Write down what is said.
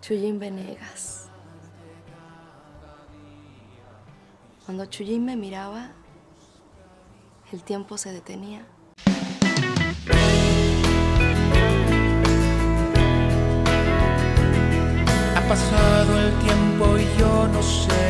Chuyin Venegas. Cuando Chuyin me miraba, el tiempo se detenía. Ha pasado el tiempo y yo no sé.